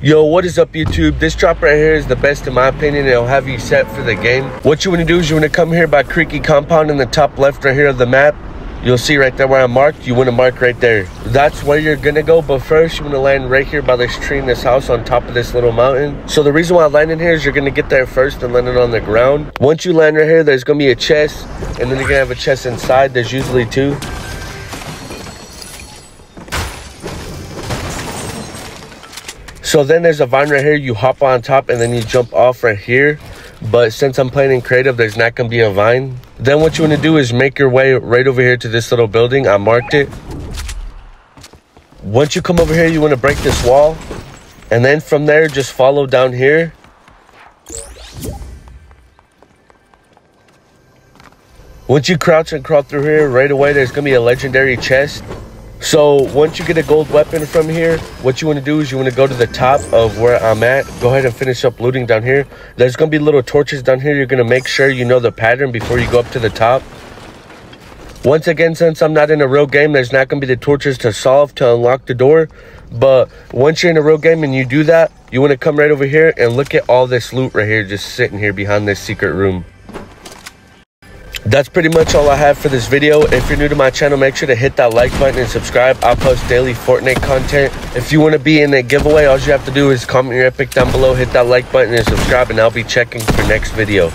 Yo, what is up YouTube? This drop right here is the best in my opinion. It'll have you set for the game. What you want to do is you want to come here by Creaky Compound in the top left right here of the map. You'll see right there where I marked. You want to mark right there. That's where you're going to go. But first, you want to land right here by this tree in this house on top of this little mountain. So the reason why I landed here is you're going to get there first and land it on the ground. Once you land right here, there's going to be a chest. And then you're going to have a chest inside. There's usually two. So then there's a vine right here. You hop on top and then you jump off right here. But since I'm playing in creative, there's not going to be a vine. Then what you want to do is make your way right over here to this little building. I marked it. Once you come over here, you want to break this wall. And then from there, just follow down here. Once you crouch and crawl through here, right away, there's going to be a legendary chest. So once you get a gold weapon from here, what you want to do is you want to go to the top of where I'm at. Go ahead and finish up looting down here. There's going to be little torches down here. You're going to make sure you know the pattern before you go up to the top. Once again, since I'm not in a real game, there's not going to be the torches to solve to unlock the door. But once you're in a real game and you do that, you want to come right over here and look at all this loot right here just sitting here behind this secret room. That's pretty much all I have for this video. If you're new to my channel, make sure to hit that like button and subscribe. I post daily Fortnite content. If you want to be in a giveaway, all you have to do is comment your epic down below, hit that like button and subscribe, and I'll be checking for next video.